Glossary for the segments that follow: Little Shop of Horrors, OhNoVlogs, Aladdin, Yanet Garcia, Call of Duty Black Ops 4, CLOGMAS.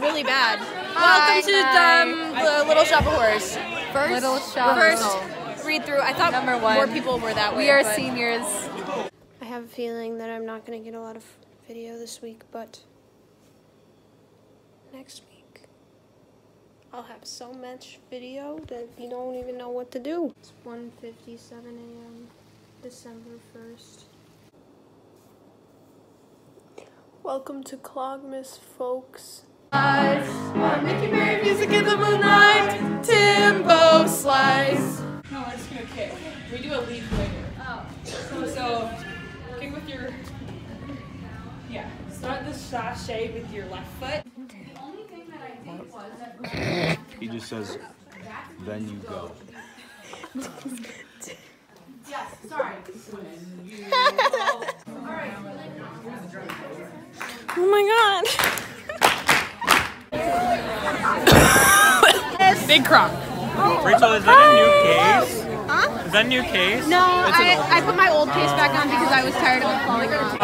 really bad. Welcome to the Little Shop of Horrors. First read through. I thought more people were that way. We are seniors. I have a feeling that I'm not going to get a lot of video this week, but next week I'll have so much video that you don't even know what to do. It's 1:57 a.m. December 1st. Welcome to CLOGMAS, folks. Mickey Berry music in the moonlight, Timbo Slice. No, we're just gonna kick. We do a lead later. Oh. So kick with your, start the sashay with your left foot. The only thing that I did was that he just says, then you go. Yes, sorry. All right. Oh my god. Big crock. Oh. Rachel, is that a new case? Huh? Is that a new case? No, I put my old case back on because I was tired of it falling off.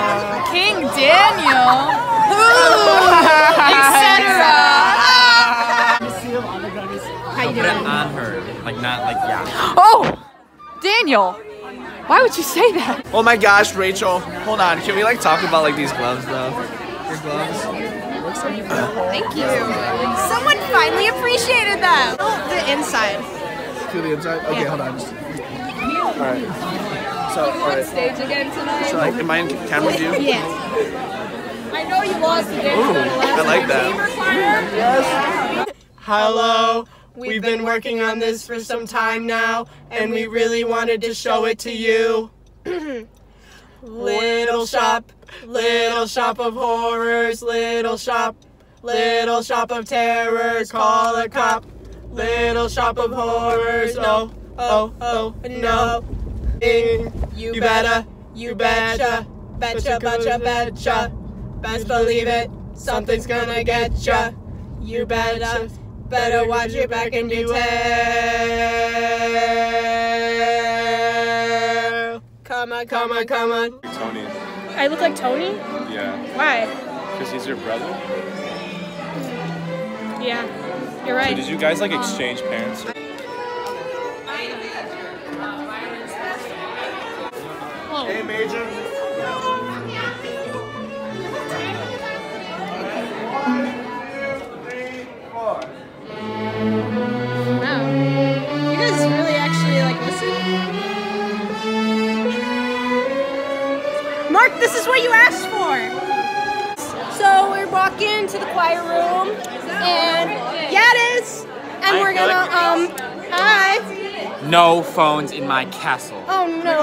King Daniel. Etc. How you doing? Put it on her. Like, not like, yeah. Oh! Daniel, why would you say that? Oh my gosh, Rachel, hold on. Can we like talk about like these gloves though? Your gloves. Looks like you've got a hole. Thank you. Someone finally appreciated them. The inside. To the inside? Okay, yeah. Hold on. Just... All right. So, all right. On stage again tonight. So like, am I in camera view? Yeah. I know you lost the dance. I like that. Yes. Hello. We've been working on this for some time now, and we really wanted to show it to you. Little Shop of Horrors, Little Shop of Terrors, call a cop. Little Shop of Horrors, oh, oh, oh, no. You better, you betcha, betcha, betcha, betcha. Best believe it, something's gonna get ya. You better. Better watch your back and beware. Come on, come on, come on. Tony. I look like Tony? Yeah. Why? Because he's your brother. Yeah, you're right. So did you guys like exchange parents? Oh. Hey, Major. This is what you asked for. So we're walking to the choir room, and yeah, it is. And we're gonna No phones in my castle. Oh no.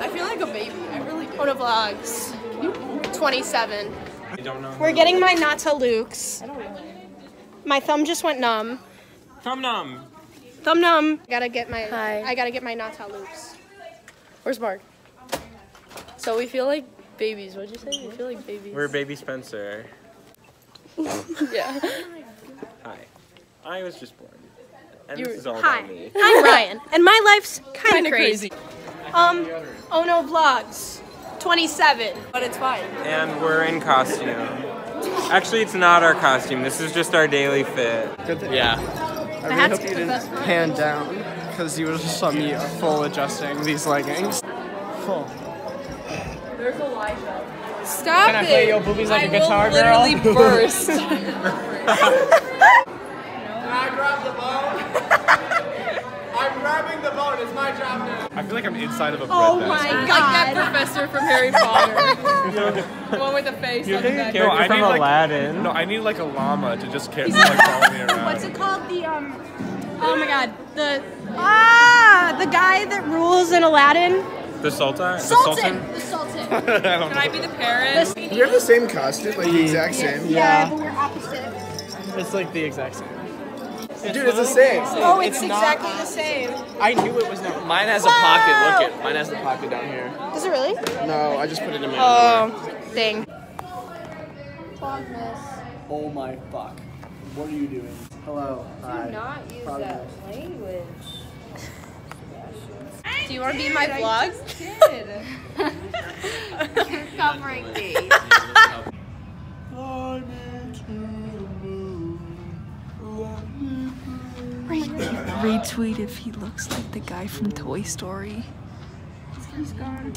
I feel like a baby. I really. OhNoVlogs. 27. I don't know. We're getting my Nata Luke's. I don't know. My thumb just went numb. Thumb numb. Thumb numb. I gotta get my Nata Luke's. Where's Mark? So we feel like babies. What'd you say? We feel like babies. We're baby Spencer. Yeah. Hi. I was just born. And this is all about me. I'm Ryan, and my life's kind of crazy. OhNoVlogs, 27. But it's fine. And we're in costume. Actually, it's not our costume. This is just our daily fit. Good thing. Yeah. I really hope you didn't pan down, because you just saw me full adjusting these leggings. Full. There's Elijah. Stop it! Can I play your boobies like a guitar, girl? I will literally burst. Can I grab the bone? I'm grabbing the bone. It's my job now. I feel like I'm inside of a bread basket. Oh my god! Like that professor from Harry Potter. The one with the face on the back. No, I need like Aladdin. No, I need like a llama to just carry like follow me around. What's it called? The Oh my god! The the guy that rules in Aladdin. The Sultan? The Sultan. Can I be the parent? We have the same costume, like the exact same. Yeah, but we're opposite. It's like the exact same. Dude, it's the same. Oh, it's exactly the same. I knew it was not. Mine has a pocket. Look at mine has the pocket down here. Does it really? No, I just put it in my. Oh, thing. Oh my fuck! What are you doing? Hello. Hi. Do not use that language. Do you want to be in my vlog? I did. Covering me. retweet if he looks like the guy from Toy Story. He's gone.